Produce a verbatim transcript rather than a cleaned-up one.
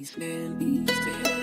East End, East End.